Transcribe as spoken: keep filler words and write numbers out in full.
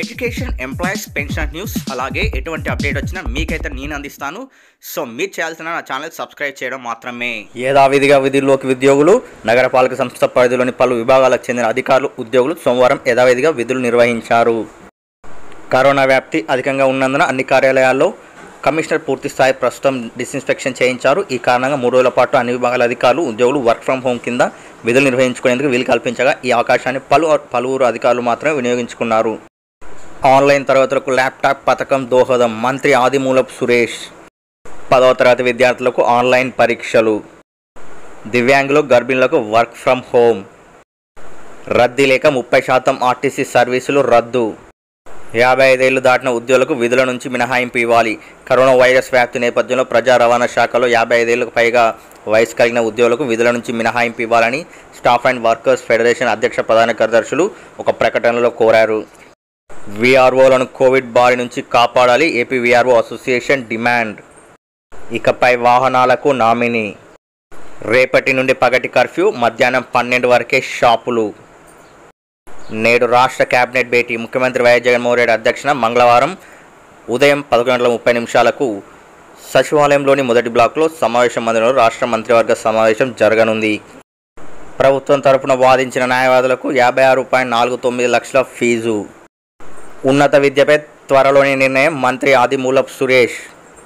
Education employees pension news అలాగే ఎటువంటి update వచ్చినా మీకైతే నేను అందిస్తాను. సో మీరు చేయాల్సిన నా ఛానల్కి సబ్స్క్రైబ్ చేయడం మాత్రమే. యథావిధిగా విధుల్లోకి ఉద్యోగులు, నగరపాలక సంస్థ పరిధిలోని పలు విభాగాలకు చెందిన అధికారులు, ఉద్యోగులు సోమవారం యథావిధిగా విధులు నిర్వహించారు. కరోనా వ్యాప్తి అధికంగా ఉన్నందున అన్ని కార్యాలయాల్లో కమిషనర్ పూర్తి స్థాయి ప్రస్తుతం డిస్ఇన్ఫెక్షన్ చేయించారు. ఈ కారణంగా మూడు రోజుల పాటు అన్ని విభాగాల అధికారులు, ఉద్యోగులు వర్క్ ఫ్రమ్ హోమ్ కింద విధులు నిర్వహించుకునేందుకు వీలు కల్పించగా ఈ అవకాశాన్ని పలు పలువురు అధికారులు మాత్రమే వినియోగించుకున్నారు. ఆన్లైన్ తరగతులకు ల్యాప్టాప్ పథకం దోహదం, మంత్రి ఆదిమూలపు సురేష్. పదవ తరగతి విద్యార్థులకు ఆన్లైన్ పరీక్షలు, దివ్యాంగులు, గర్భిణులకు వర్క్ ఫ్రమ్ హోమ్. రద్దీ లేక ముప్పై శాతం ఆర్టీసీ సర్వీసులు రద్దు. యాభై ఐదేళ్లు దాటిన ఉద్యోగులకు విధుల నుంచి మినహాయింపు ఇవ్వాలి. కరోనా వైరస్ వ్యాప్తి నేపథ్యంలో ప్రజా రవాణా శాఖలో యాభై ఐదేళ్లకు పైగా వయసు కలిగిన ఉద్యోగులకు విధుల నుంచి మినహాయింపు ఇవ్వాలని స్టాఫ్ అండ్ వర్కర్స్ ఫెడరేషన్ అధ్యక్ష ప్రధాన కార్యదర్శులు ఒక ప్రకటనలో కోరారు. వీఆర్ఓలను కోవిడ్ బారి నుంచి కాపాడాలి, ఏపీ వీఆర్ఓ అసోసియేషన్ డిమాండ్. ఇకపై వాహనాలకు నామినీ, రేపటి నుండి పగటి కర్ఫ్యూ, మధ్యాహ్నం పన్నెండు వరకే షాపులు. నేడు రాష్ట్ర కేబినెట్ భేటీ, ముఖ్యమంత్రి వైఎస్ జగన్మోహన్ రెడ్డి అధ్యక్షతన మంగళవారం ఉదయం పదకొండు గంటల ముప్పై నిమిషాలకు సచివాలయంలోని మొదటి బ్లాక్లో సమావేశ మందిరంలో రాష్ట్ర మంత్రివర్గ సమావేశం జరగనుంది. ప్రభుత్వం తరఫున వాదించిన న్యాయవాదులకు యాభై ఆరు పాయింట్ నాలుగు తొమ్మిది లక్షల ఫీజు. ఉన్నత విద్యపై త్వరలోని నిర్ణయం, మంత్రి ఆదిమూలపు సురేష్.